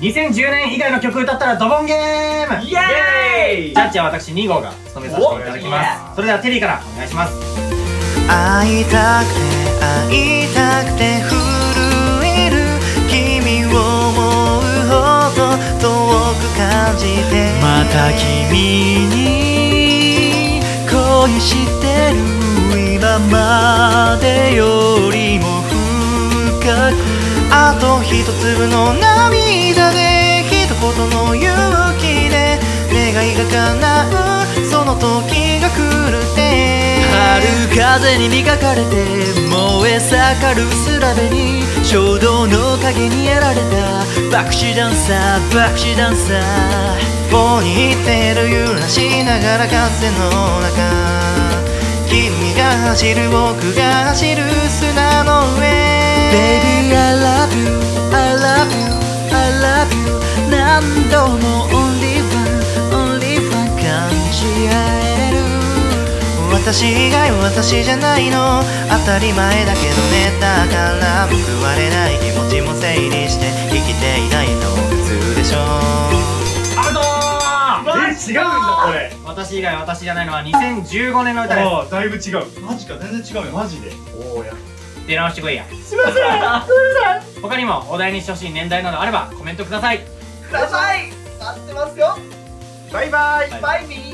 2010年以外の曲歌ったらドボンゲーム、イエーイ。ジャッジは私2号が務めさせていただきます。それではテリーからお願いします。会いたくて会いたくて震える君を思うほど遠く感じて、また君に恋してる今までよりも深く、あと一粒の涙で一言の勇気で願いが叶うその時が来るって、春風に磨かれて燃え盛るスラベに衝動の影にやられた爆死ダンサー爆死ダンサー、棒に行ってる揺らしながら風の中、君が走る僕が走る砂の上、Baby, I love you, I love you, I love you. 何度も Only one, Only one 感じ合える。私以外私じゃないの当たり前だけどね。だから報われない気持ちも整理して生きていないと普通でしょ。アウトー。違うんだこれ。私以外私じゃないのは2015年の歌です。ああ、だいぶ違う。マジか、全然違うよマジで。おおや。出直してこいや。すいません。すいません。他にもお題にしてほしい年代などあればコメントください。ください。待ってますよ。バイバイ。バイビー。